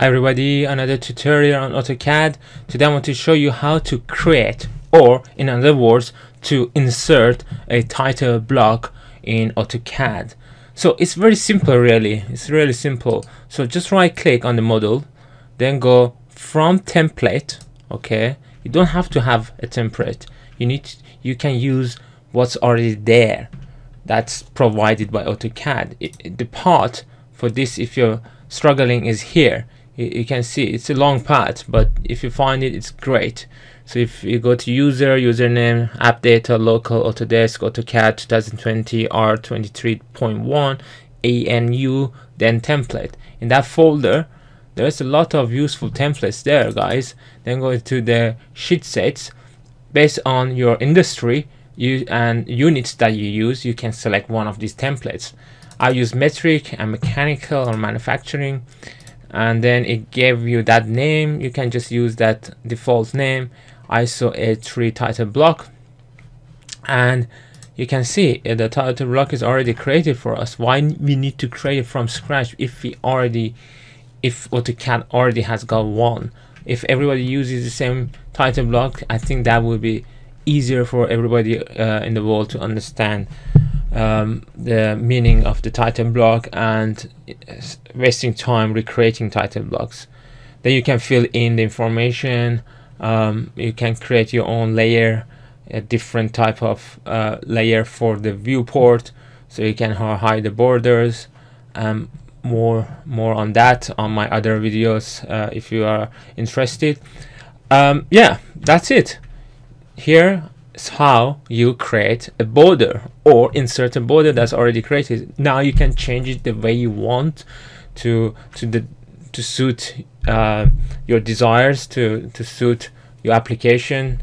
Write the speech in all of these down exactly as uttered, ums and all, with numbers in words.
Hi everybody, another tutorial on AutoCAD. Today I want to show you how to create, or in other words, to insert a title block in AutoCAD. So it's very simple really, it's really simple. So just right click on the model, then go from template, okay? You don't have to have a template. You need, to, you can use what's already there. That's provided by AutoCAD. It, it, the part for this, if you're struggling, is here. You can see it's a long path, but if you find it, it's great. So if you go to user, username, app data, local, Autodesk, AutoCAD twenty twenty R twenty-three point one, A N U, then template. In that folder, there's a lot of useful templates there, guys. Then go to the sheet sets. Based on your industry you, and units that you use, you can select one of these templates. I use metric and mechanical or manufacturing. And then it gave you that name. You can just use that default name, I S O A three title block, and you can see the title block is already created for us. Why we need to create it from scratch if we already, if AutoCAD already has got one? If everybody uses the same title block, I think that would be easier for everybody uh, in the world to understand Um, the meaning of the title block and wasting time recreating title blocks. Then you can fill in the information. Um, you can create your own layer, a different type of uh, layer for the viewport, so you can hide the borders. Um, more more on that on my other videos uh, if you are interested. Um, yeah, that's it. Here how you create a border or insert a border that's already created. Now you can change it the way you want to to the to suit uh, your desires, to to suit your application,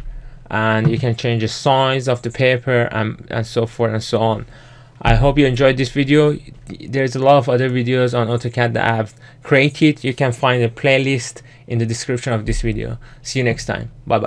and you can change the size of the paper and, and so forth and so on. I hope you enjoyed this video. There's a lot of other videos on AutoCAD that I've created. You can find a playlist in the description of this video. See you next time. Bye bye.